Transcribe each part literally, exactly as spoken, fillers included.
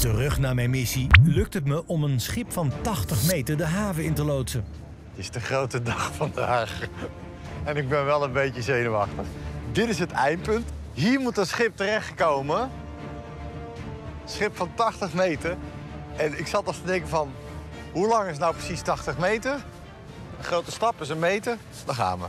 Terug naar mijn missie lukt het me om een schip van tachtig meter de haven in te loodsen. Het is de grote dag vandaag. En ik ben wel een beetje zenuwachtig. Dit is het eindpunt. Hier moet een schip terechtkomen. Schip van tachtig meter. En ik zat als te denken van, hoe lang is nou precies tachtig meter? Een grote stap is een meter. Daar gaan we.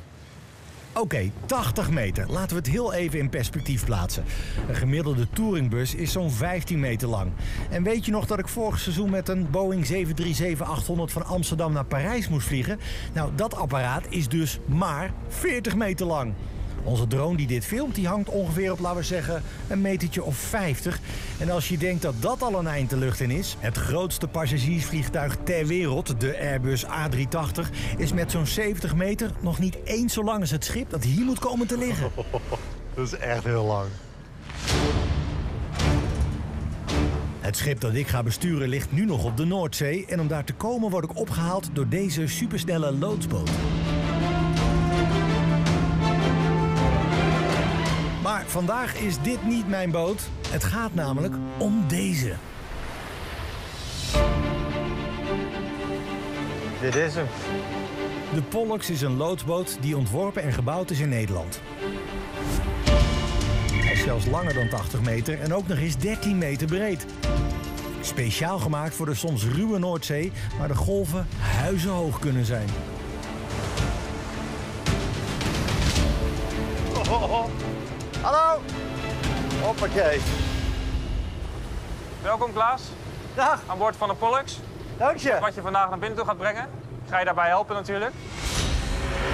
Oké, okay, tachtig meter. Laten we het heel even in perspectief plaatsen. Een gemiddelde touringbus is zo'n vijftien meter lang. En weet je nog dat ik vorig seizoen met een Boeing zeven drie zeven acht honderd van Amsterdam naar Parijs moest vliegen? Nou, dat apparaat is dus maar veertig meter lang. Onze drone die dit filmt, die hangt ongeveer op, laten we zeggen, een metertje of vijftig. En als je denkt dat dat al een eind de lucht in is... het grootste passagiersvliegtuig ter wereld, de Airbus A drie tachtig... is met zo'n zeventig meter nog niet eens zo lang als het schip dat hier moet komen te liggen. Dat is echt heel lang. Het schip dat ik ga besturen ligt nu nog op de Noordzee... en om daar te komen word ik opgehaald door deze supersnelle loodsboot. Maar vandaag is dit niet mijn boot. Het gaat namelijk om deze. Dit is hem. De Pollux is een loodsboot die ontworpen en gebouwd is in Nederland. Hij is zelfs langer dan tachtig meter en ook nog eens dertien meter breed. Speciaal gemaakt voor de soms ruwe Noordzee, waar de golven huizenhoog kunnen zijn. Oh, oh, oh. Hallo! Hoppakee. Welkom Klaas. Dag. Aan boord van de Pollux. Dank je. Wat je vandaag naar binnen toe gaat brengen. Ga je daarbij helpen natuurlijk.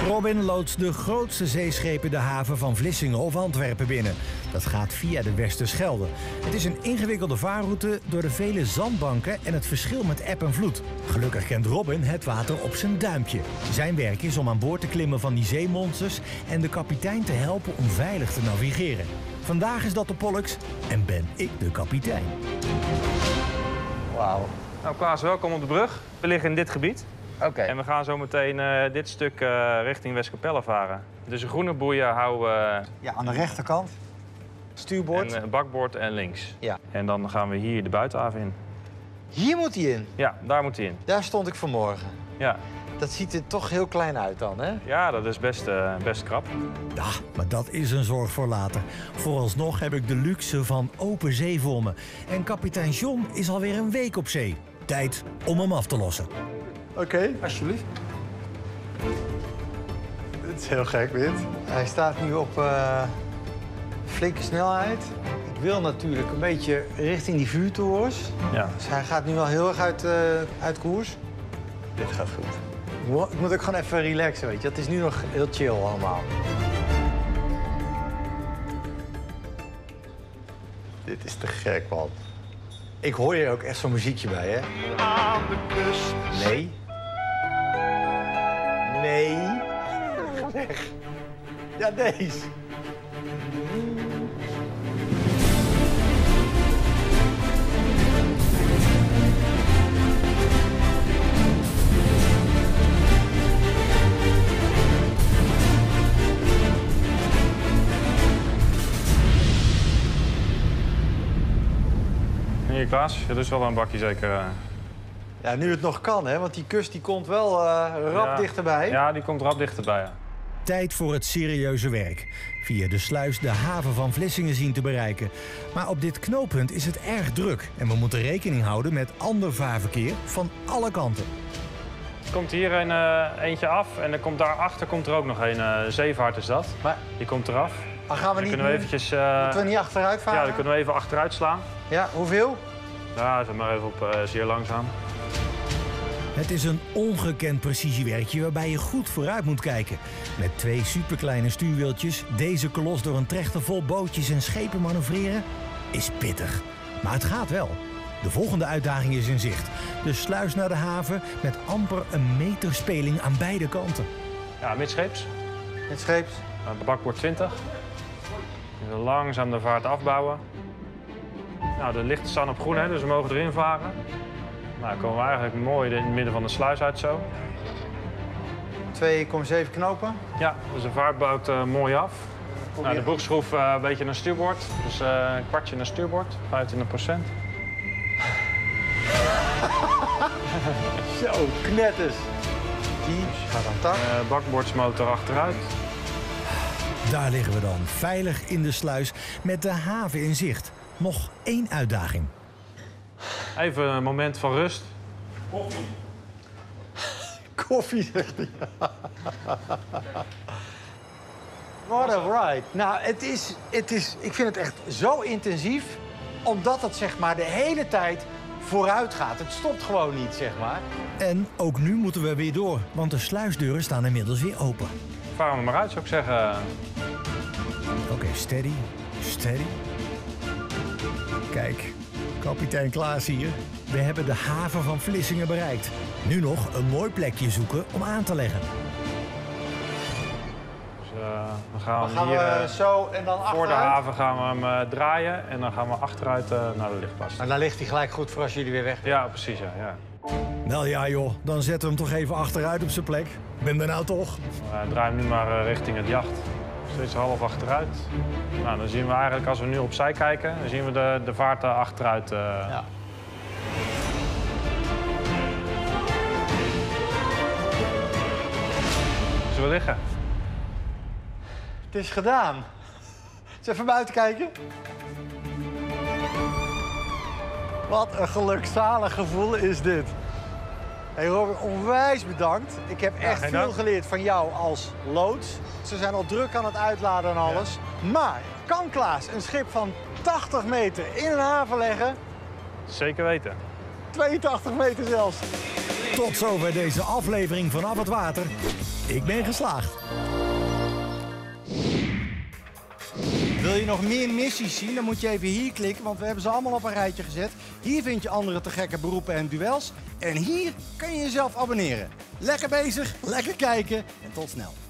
Robin loodst de grootste zeeschepen de haven van Vlissingen of Antwerpen binnen. Dat gaat via de Westerschelde. Het is een ingewikkelde vaarroute door de vele zandbanken en het verschil met eb en vloed. Gelukkig kent Robin het water op zijn duimpje. Zijn werk is om aan boord te klimmen van die zeemonsters en de kapitein te helpen om veilig te navigeren. Vandaag is dat de Pollux en ben ik de kapitein. Wauw. Nou Klaas, welkom op de brug. We liggen in dit gebied. Okay. En we gaan zo meteen uh, dit stuk uh, richting Westkapelle varen. Dus de groene boeien houden we... Ja, aan de rechterkant. Stuurboord. En, uh, bakboord en links. Ja. En dan gaan we hier de buitenhaven in. Hier moet hij in? Ja, daar moet hij in. Daar stond ik vanmorgen. Ja. Dat ziet er toch heel klein uit dan, hè? Ja, dat is best, uh, best krap. Ja, maar dat is een zorg voor later. Vooralsnog heb ik de luxe van open zee voor me. En kapitein John is alweer een week op zee. Tijd om hem af te lossen. Oké, okay, alsjeblieft. Dit is heel gek, dit. Hij staat nu op uh, flinke snelheid. Ik wil natuurlijk een beetje richting die vuurtorens. Ja. Dus hij gaat nu al heel erg uit, uh, uit koers. Dit gaat goed. Wow, ik moet ook gewoon even relaxen, weet je. Het is nu nog heel chill allemaal. Dit is te gek, man. Ik hoor je ook echt zo'n muziekje bij, hè? Aan de kust. Nee. Nee. Weg. Ja, deze. Hier Klaas, dat is wel een bakje zeker. Ja, nu het nog kan, hè? Want die kust die komt wel uh, rap ja. dichterbij. Ja, die komt rap dichterbij, ja. Tijd voor het serieuze werk. Via de sluis de haven van Vlissingen zien te bereiken. Maar op dit knooppunt is het erg druk. En we moeten rekening houden met ander vaarverkeer van alle kanten. Er komt hier een, uh, eentje af en er komt daarachter komt er ook nog een. Uh, Zeevaart is dat. Maar... Die komt eraf. Ah, gaan we niet kunnen we eventjes, uh... moeten we niet achteruit varen? Ja, dan kunnen we even achteruit slaan. Ja, hoeveel? Ja, zet maar even op uh, zeer langzaam. Het is een ongekend precisiewerkje waarbij je goed vooruit moet kijken. Met twee superkleine stuurwieltjes deze kolos door een trechter vol bootjes en schepen manoeuvreren is pittig. Maar het gaat wel. De volgende uitdaging is in zicht. De sluis naar de haven met amper een meter speling aan beide kanten. Ja, midscheeps. Midscheeps. Nou, bakboord twintig. Dus langzaam de vaart afbouwen. Nou, de lichten staan op groen, hè, dus we mogen erin varen. Nou, dan komen we eigenlijk mooi in het midden van de sluis uit zo. twee komma zeven knopen. Ja, dus de vaart bouwt uh, mooi af. Nou, de boegschroef uh, een beetje naar stuurboord. Dus uh, een kwartje naar stuurboord, vijfentwintig procent. Zo, knetters. Die gaat aan tak. Uh, bakboordsmotor achteruit. Daar liggen we dan, veilig in de sluis, met de haven in zicht. Nog één uitdaging. Even een moment van rust. Koffie. Koffie, zegt hij. What a ride. Nou, het is, het is, ik vind het echt zo intensief, omdat het zeg maar de hele tijd vooruit gaat. Het stopt gewoon niet, zeg maar. En ook nu moeten we weer door, want de sluisdeuren staan inmiddels weer open. Varen we maar uit, zou ik zeggen. Oké, okay, steady, steady. Kijk, kapitein Klaas hier. We hebben de haven van Vlissingen bereikt. Nu nog een mooi plekje zoeken om aan te leggen. Dus, uh, we gaan, dan gaan hier, we uh, zo en dan voor achteruit. De haven gaan we hem uh, draaien en dan gaan we achteruit uh, naar de lichtmast. En dan ligt hij gelijk goed voor als jullie weer weg. Ja, precies. Ja, ja. Nou ja joh, dan zetten we hem toch even achteruit op zijn plek. Ben er nou toch? Uh, draai hem nu maar uh, richting het jacht. Steeds half achteruit. Nou, dan zien we eigenlijk, als we nu opzij kijken, dan zien we de, de vaart uh, achteruit. Uh... Ja. Dus we liggen. Het is gedaan. Eens even buiten kijken. Wat een gelukzalig gevoel is dit. Hey Robert, onwijs bedankt. Ik heb echt ja, veel dank. geleerd van jou als loods. Ze zijn al druk aan het uitladen en alles. Ja. Maar kan Klaas een schip van tachtig meter in een haven leggen? Zeker weten. tweeëntachtig meter zelfs. Tot zover deze aflevering Vanaf het Water. Ik ben geslaagd. Wil je nog meer missies zien, dan moet je even hier klikken, want we hebben ze allemaal op een rijtje gezet. Hier vind je andere te gekke beroepen en duels. En hier kan je jezelf abonneren. Lekker bezig, lekker kijken en tot snel.